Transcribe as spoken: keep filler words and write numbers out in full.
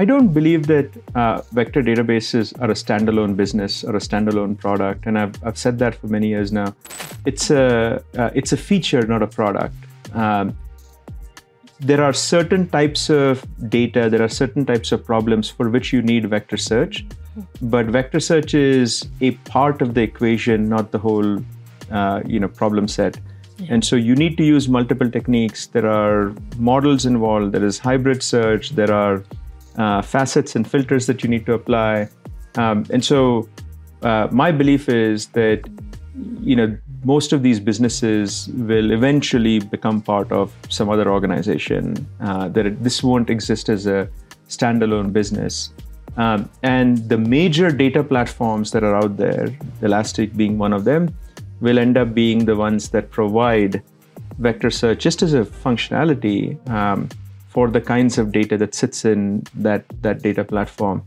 I don't believe that uh, vector databases are a standalone business or a standalone product, and I've, I've said that for many years now. It's a, uh, it's a feature, not a product. Um, there are certain types of data, there are certain types of problems for which you need vector search, but vector search is a part of the equation, not the whole uh, you know, problem set. Yeah. And so you need to use multiple techniques. There are models involved, there is hybrid search, there are uh, facets and filters that you need to apply. Um, and so uh, my belief is that, you know, most of these businesses will eventually become part of some other organization. Uh, that it, this won't exist as a standalone business. Um, and the major data platforms that are out there, Elastic being one of them, will end up being the ones that provide vector search just as a functionality um, for the kinds of data that sits in that, that data platform.